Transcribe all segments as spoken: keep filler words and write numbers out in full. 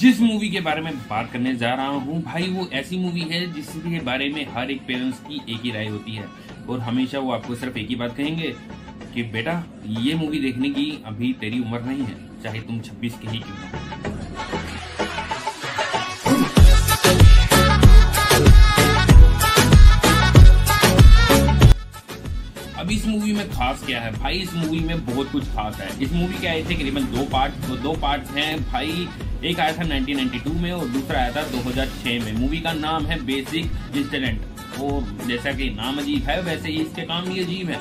जिस मूवी के बारे में बात करने जा रहा हूँ भाई वो ऐसी मूवी है जिसके बारे में हर एक पेरेंट्स की एक ही राय होती है और हमेशा वो आपको सिर्फ एक ही बात कहेंगे कि बेटा ये मूवी देखने की अभी तेरी उम्र नहीं है, चाहे तुम छब्बीस के ही क्यों। अब इस मूवी में खास क्या है भाई, इस मूवी में बहुत कुछ खास है। इस मूवी के आए थे करीबन दो पार्ट, तो दो पार्ट हैं भाई, एक आया था नाइनटीन नाइंटी टू में और दूसरा आया था दो हज़ार छह में। मूवी का नाम है बेसिक इंस्टिंक्ट। और जैसा कि नाम अजीब है वैसे ही इसके काम भी अजीब है।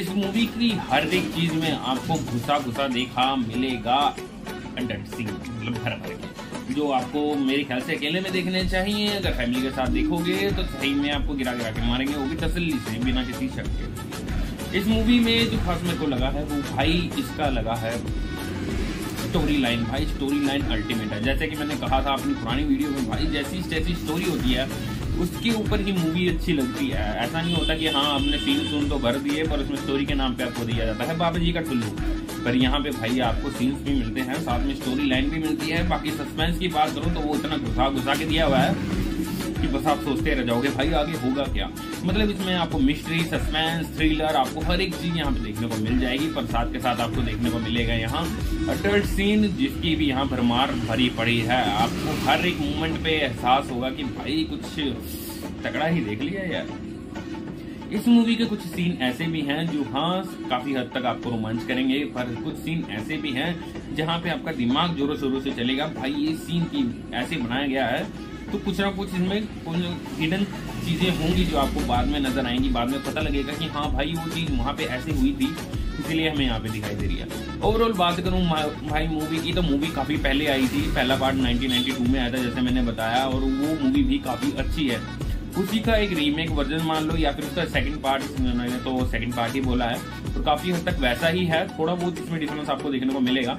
इस मूवी की हर एक चीज़ में आपको घुसा घुसा देखा मिलेगा, मतलब भर भर जो आपको मेरे ख्याल से अकेले में देखने चाहिए। अगर फैमिली के साथ देखोगे तो सही में आपको गिरा गिरा के मारेंगे, वो भी तसल्ली से बिना किसी शक के। इस मूवी में जो खास मेरे को लगा है वो भाई इसका लगा है स्टोरी लाइन। भाई स्टोरी लाइन अल्टीमेट है, जैसे कि मैंने कहा था अपनी पुरानी वीडियो में, भाई जैसी जैसी स्टोरी होती है उसके ऊपर ही मूवी अच्छी लगती है। ऐसा नहीं होता कि हाँ आपने सीन सुन तो भर दिए पर उसमें स्टोरी के नाम पे आपको दिया जाता है बाबा जी का टुल्लू, पर यहाँ पे भाई आपको सीन्स भी मिलते हैं, साथ में स्टोरी लाइन भी मिलती है। बाकी सस्पेंस की बात करूँ तो वो इतना घुसा घुसा के दिया हुआ है कि बस आप सोचते रह जाओगे भाई आगे होगा क्या। मतलब इसमें आपको मिस्ट्री, सस्पेंस, थ्रिलर, आपको हर एक चीज़ यहाँ पे देखने को मिल जाएगी। पर साथ के साथ आपको देखने को मिलेगा यहाँ अडल्ट सीन, जिसकी भी यहाँ भरमार भरी पड़ी है। आपको हर एक मोमेंट पे एहसास होगा कि भाई कुछ तगड़ा ही देख लिया यार। इस मूवी के कुछ सीन ऐसे भी हैं जो हाँ काफ़ी हद तक आपको रोमांच करेंगे, पर कुछ सीन ऐसे भी हैं जहाँ पे आपका दिमाग जोरों शोरों से चलेगा। भाई ये सीन की ऐसे बनाया गया है तो कुछ ना कुछ इसमें कुछ हिडन चीज़ें होंगी जो आपको बाद में नजर आएंगी, बाद में पता लगेगा कि हाँ भाई वो चीज़ वहाँ पे ऐसे हुई थी, इसलिए हमें यहाँ पे दिखाई दे रही है। ओवरऑल बात करूँ भाई मूवी की तो मूवी काफ़ी पहले आई थी, पहला पार्ट नाइनटीन नाइंटी टू में आया था जैसे मैंने बताया, और वो मूवी भी काफ़ी अच्छी है। उसी का एक रीमेक वर्जन मान लो या फिर उसका सेकंड पार्ट, मैंने तो सेकंड पार्ट ही बोला है, और काफ़ी हद तक वैसा ही है। थोड़ा बहुत इसमें डिफरेंस आपको देखने को मिलेगा,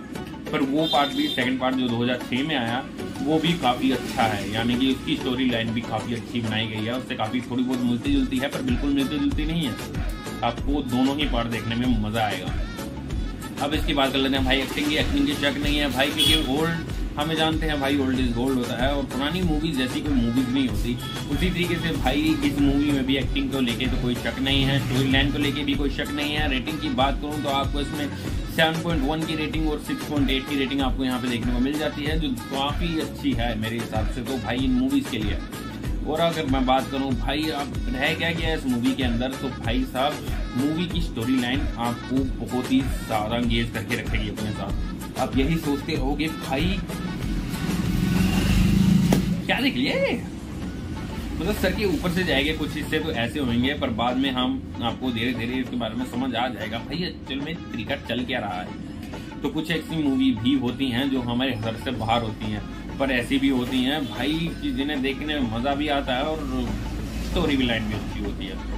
पर वो पार्ट भी सेकंड पार्ट जो दो हज़ार छह में आया वो भी काफ़ी अच्छा है, यानी कि उसकी स्टोरी लाइन भी काफ़ी अच्छी बनाई गई है। उससे काफ़ी थोड़ी बहुत मिलती जुलती है पर बिल्कुल मिलती जुलती नहीं है। आपको दोनों ही पार्ट देखने में मज़ा आएगा। अब इसकी बात कर लेते हैं भाई एक्टिंग की। एक्टिंग की शक नहीं है भाई, क्योंकि ओल्ड हमें जानते हैं भाई ओल्ड इज गोल्ड होता है और पुरानी मूवीज जैसी कोई मूवीज़ नहीं होती। उसी तरीके से भाई इस मूवी में भी एक्टिंग को लेके तो कोई शक नहीं है, स्टोरी लाइन को लेके भी कोई शक नहीं है। रेटिंग की बात करूँ तो आपको इसमें सेवन पॉइंट वन की रेटिंग और सिक्स पॉइंट एट की रेटिंग आपको यहाँ पे देखने को मिल जाती है, जो काफ़ी अच्छी है मेरे हिसाब से तो भाई इन मूवीज़ के लिए। और अगर मैं बात करूँ भाई आप रह क्या गया इस मूवी के अंदर, तो भाई साहब मूवी की स्टोरी लाइन आपको बहुत ही ज़्यादा एंगेज करके रखेगी अपने साथ। आप यही सोचते होगे भाई क्या देख लिया, मतलब सर के ऊपर से जाएंगे कुछ हिस्से तो ऐसे होंगे, पर बाद में हम आपको धीरे धीरे इसके बारे में समझ आ जाएगा भाई एक्चुअल में तरीका चल क्या रहा है। तो कुछ ऐसी मूवी भी होती हैं जो हमारे हद से बाहर होती हैं, पर ऐसी भी होती हैं भाई जिन्हें देखने में मज़ा भी आता है और स्टोरी भी लाइन भी अच्छी होती है।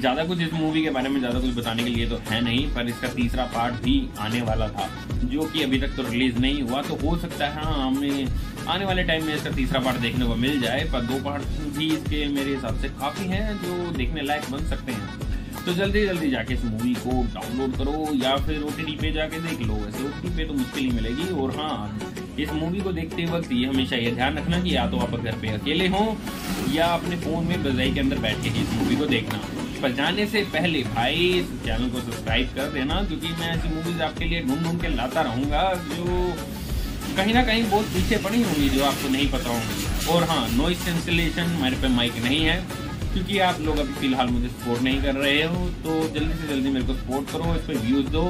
ज़्यादा कुछ इस मूवी के बारे में ज़्यादा कुछ बताने के लिए तो है नहीं, पर इसका तीसरा पार्ट भी आने वाला था जो कि अभी तक तो रिलीज़ नहीं हुआ, तो हो सकता है हाँ हमें आने वाले टाइम में इसका तीसरा पार्ट देखने को मिल जाए। पर दो पार्ट भी इसके मेरे हिसाब से काफ़ी हैं जो देखने लायक बन सकते हैं। तो जल्दी जल्दी जाके इस मूवी को डाउनलोड करो या फिर ओ टी टी पे जाके देख लो। वैसे ओ टी टी पे तो मुश्किल ही मिलेगी। और हाँ इस मूवी को देखते वक्त ये हमेशा ये ध्यान रखना कि या तो आप घर पे अकेले हों या अपने फ़ोन में रजाई के अंदर बैठ के इस मूवी को देखना। पर जाने से पहले भाई इस चैनल को सब्सक्राइब कर देना, क्योंकि मैं ऐसी मूवीज़ आपके लिए ढूंढ ढूंढ के लाता रहूँगा जो कहीं ना कहीं बहुत पीछे पड़ी होंगी, जो आपको नहीं पता होंगी। और हाँ नॉइस कैंसिलेशन मेरे पे माइक नहीं है, क्योंकि आप लोग अभी फ़िलहाल मुझे सपोर्ट नहीं कर रहे हो, तो जल्दी से जल्दी मेरे को सपोर्ट करो, इस पर व्यूज़ दो।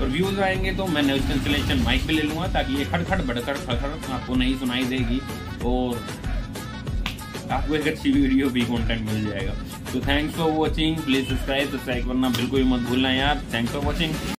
और व्यूज़ आएंगे तो मैं नॉइस कैंसिलेशन माइक पे ले लूँगा, ताकि ये खड़खड़ भड़खड़ खड़खड़ आपको नहीं सुनाई देगी और आपको एक अच्छी वीडियो भी कॉन्टेंट मिल जाएगा। तो thanks for watching, please subscribe subscribe करना बिल्कुल भी मत भूलना यार। Thanks for watching.